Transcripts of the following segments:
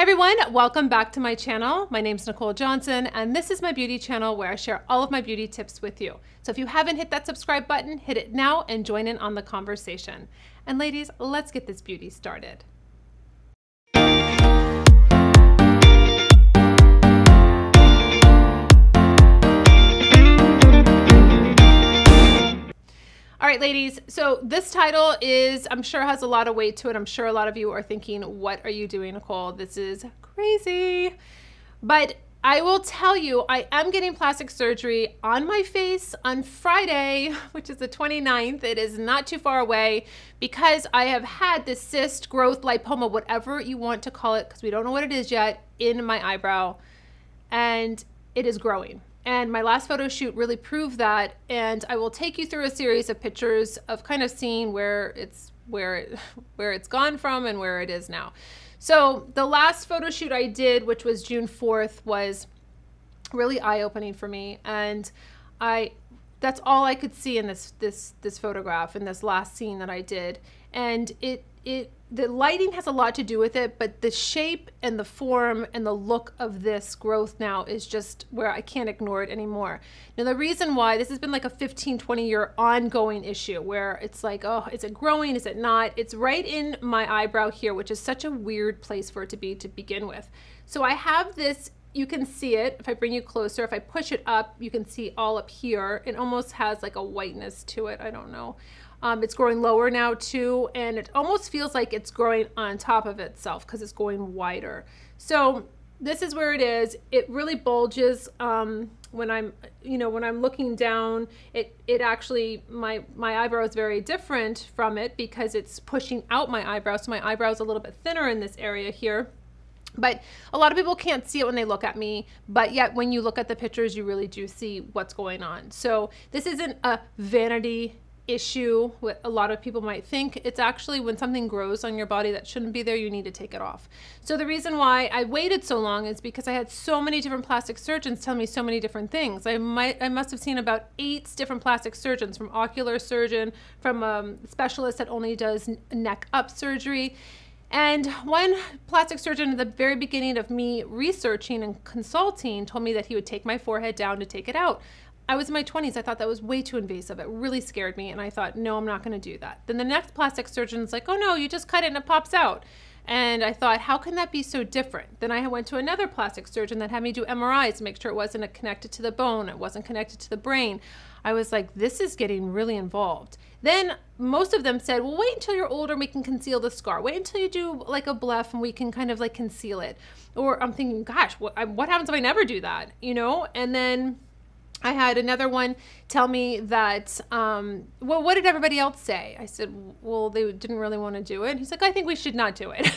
Hey everyone, welcome back to my channel. My name's Nikol Johnson and this is my beauty channel where I share all of my beauty tips with you. So if you haven't hit that subscribe button, hit it now and join in on the conversation. And ladies, let's get this beauty started. All right, ladies, so this title is, I'm sure has a lot of weight to it. I'm sure a lot of you are thinking, what are you doing, Nikol? This is crazy. But I will tell you, I am getting plastic surgery on my face on Friday, which is the 29th. It is not too far away because I have had this cyst, growth, lipoma, whatever you want to call it, because we don't know what it is yet, in my eyebrow, and it is growing. And my last photo shoot really proved that, and I will take you through a series of pictures of kind of seeing where it's gone from and where it is now. So the last photo shoot I did, which was June 4th, was really eye-opening for me, and that's all I could see in this photograph, in this last scene that I did. And the lighting has a lot to do with it, but the shape and the form and the look of this growth now is just where I can't ignore it anymore. Now, the reason why this has been like a 15-20 year ongoing issue where it's like, oh, is it growing? Is it not? It's right in my eyebrow here, which is such a weird place for it to be to begin with. So I have this, you can see it. If I bring you closer, if I push it up, you can see all up here. It almost has like a whiteness to it. I don't know. It's growing lower now too, and it almost feels like it's growing on top of itself because it's going wider. So this is where it is. It really bulges when I'm looking down. It actually, my eyebrow is very different from it because it's pushing out my eyebrow. So my eyebrow is a little bit thinner in this area here. But a lot of people can't see it when they look at me, but yet when you look at the pictures, you really do see what's going on. So this isn't a vanity issue, what a lot of people might think. It's actually when something grows on your body that shouldn't be there, you need to take it off. So the reason why I waited so long is because I had so many different plastic surgeons tell me so many different things. I must have seen about 8 different plastic surgeons, from ocular surgeon, from a specialist that only does neck up surgery. And one plastic surgeon at the very beginning of me researching and consulting told me that he would take my forehead down to take it out. I was in my 20s. I thought that was way too invasive. It really scared me, and I thought, no, I'm not going to do that. Then the next plastic surgeon's like, oh no, you just cut it and it pops out. And I thought, how can that be so different? Then I went to another plastic surgeon that had me do MRIs to make sure it wasn't connected to the bone, it wasn't connected to the brain. I was like, this is getting really involved. Then most of them said, well, wait until you're older and we can conceal the scar. Wait until you do like a bleph and we can kind of like conceal it. Or I'm thinking, gosh, what happens if I never do that? You know? And then I had another one tell me that, well, what did everybody else say? I said, well, they didn't really want to do it. He's like, I think we should not do it.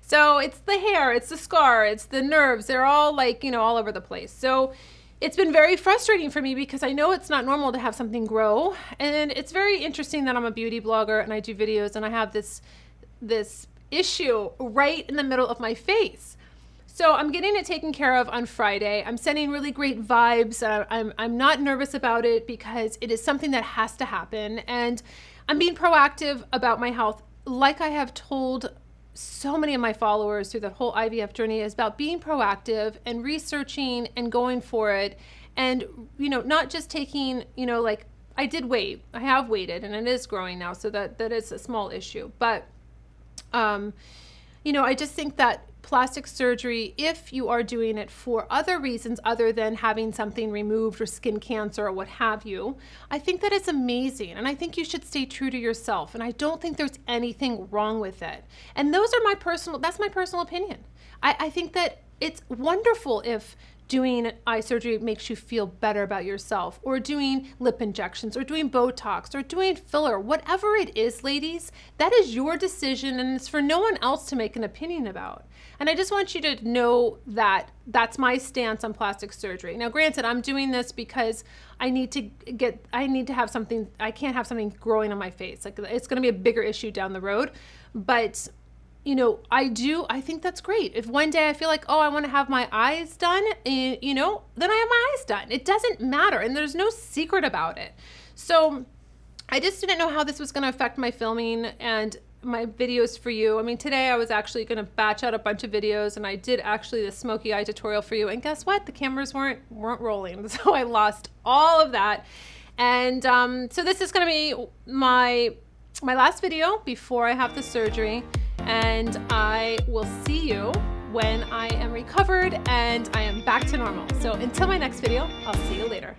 So it's the hair, it's the scar, it's the nerves. They're all like, you know, all over the place. So it's been very frustrating for me because I know it's not normal to have something grow. And it's very interesting that I'm a beauty blogger and I do videos and I have this issue right in the middle of my face. So I'm getting it taken care of on Friday. I'm sending really great vibes. I'm not nervous about it because it is something that has to happen. And I'm being proactive about my health. Like I have told so many of my followers through that whole IVF journey, is about being proactive and researching and going for it. And, you know, not just taking, you know, like I did wait, I have waited and it is growing now. So that is a small issue. But, you know, I just think that plastic surgery, if you are doing it for other reasons other than having something removed or skin cancer or what have you, I think that it's amazing. And I think you should stay true to yourself. And I don't think there's anything wrong with it. And those are that's my personal opinion. I think that it's wonderful if doing eye surgery makes you feel better about yourself, or doing lip injections, or doing Botox, or doing filler, whatever it is, ladies, that is your decision and it's for no one else to make an opinion about. And I just want you to know that that's my stance on plastic surgery. Now, granted, I'm doing this because I need to have something, I can't have something growing on my face. Like, it's gonna be a bigger issue down the road, but you know, I think that's great. If one day I feel like, oh, I want to have my eyes done, you know, then I have my eyes done. It doesn't matter. And there's no secret about it. So I just didn't know how this was going to affect my filming and my videos for you. I mean, today I was actually going to batch out a bunch of videos, and I did actually the smoky eye tutorial for you, and guess what? The cameras weren't rolling, so I lost all of that. And so this is going to be my last video before I have the surgery, and I will see you when I am recovered and I am back to normal. So until my next video, I'll see you later.